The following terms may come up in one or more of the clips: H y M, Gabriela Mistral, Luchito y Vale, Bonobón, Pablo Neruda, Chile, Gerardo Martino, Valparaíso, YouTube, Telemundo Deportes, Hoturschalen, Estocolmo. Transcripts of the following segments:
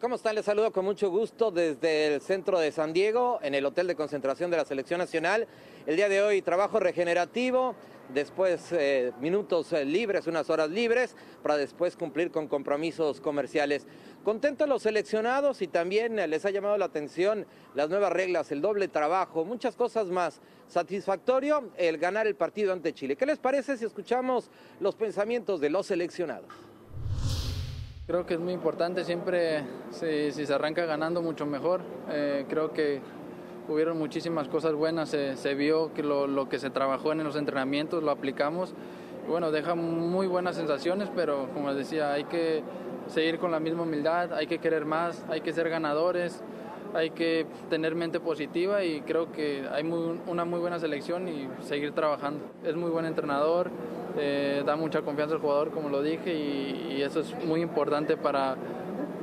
¿Cómo están? Les saludo con mucho gusto desde el centro de San Diego, en el hotel de concentración de la Selección Nacional. El día de hoy trabajo regenerativo, después minutos libres, unas horas libres, para después cumplir con compromisos comerciales. Contentos los seleccionados y también les ha llamado la atención las nuevas reglas, el doble trabajo, muchas cosas más. Satisfactorio el ganar el partido ante Chile. ¿Qué les parece si escuchamos los pensamientos de los seleccionados? Creo que es muy importante, siempre si se arranca ganando mucho mejor. Creo que hubieron muchísimas cosas buenas, se vio que lo que se trabajó en los entrenamientos lo aplicamos. Y bueno, deja muy buenas sensaciones, pero como les decía, hay que seguir con la misma humildad, hay que querer más, hay que ser ganadores, hay que tener mente positiva y creo que hay una muy buena selección y seguir trabajando. Es muy buen entrenador. Da mucha confianza al jugador, como lo dije, y eso es muy importante para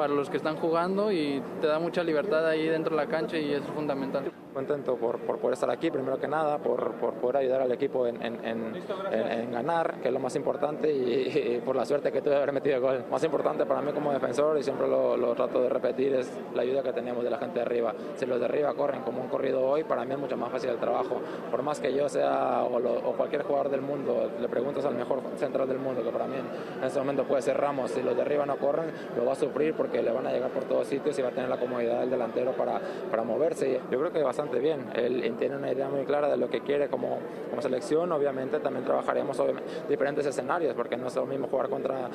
los que están jugando y te da mucha libertad ahí dentro de la cancha y eso es fundamental. Contento por poder estar aquí, primero que nada, por poder ayudar al equipo en ganar, que es lo más importante, y por la suerte que tuve de haber metido el gol. Más importante para mí como defensor, y siempre lo trato de repetir, es la ayuda que tenemos de la gente de arriba. Si los de arriba corren como han corrido hoy, para mí es mucho más fácil el trabajo. Por más que yo sea o cualquier jugador del mundo, le preguntas al mejor central del mundo, que para mí en ese momento puede ser Ramos, si los de arriba no corren, lo va a sufrir porque le van a llegar por todos sitios y va a tener la comodidad del delantero para moverse. Yo creo que va a bien, él tiene una idea muy clara de lo que quiere como selección. Obviamente también trabajaremos diferentes escenarios, porque no es lo mismo jugar contra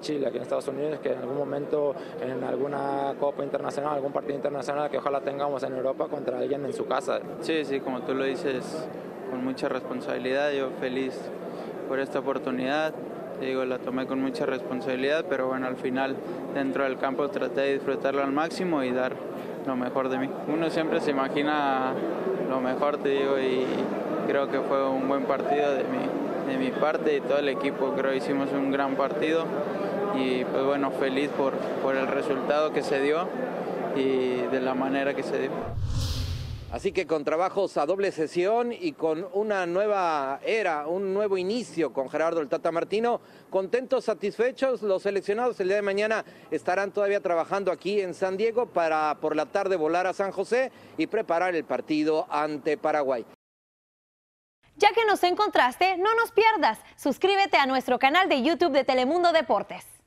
Chile aquí en Estados Unidos que en algún momento en alguna copa internacional, algún partido internacional que ojalá tengamos en Europa contra alguien en su casa. Sí, como tú lo dices, con mucha responsabilidad. Yo feliz por esta oportunidad, te digo, la tomé con mucha responsabilidad, pero bueno, al final dentro del campo traté de disfrutarlo al máximo y dar lo mejor de mí. Uno siempre se imagina lo mejor, te digo, y creo que fue un buen partido de mi parte y todo el equipo. Creo que hicimos un gran partido y pues bueno, feliz por el resultado que se dio y de la manera que se dio. Así que con trabajos a doble sesión y con una nueva era, un nuevo inicio con Gerardo el Tata Martino, contentos, satisfechos, los seleccionados el día de mañana estarán todavía trabajando aquí en San Diego para por la tarde volar a San José y preparar el partido ante Paraguay. Ya que nos encontraste, no nos pierdas, suscríbete a nuestro canal de YouTube de Telemundo Deportes.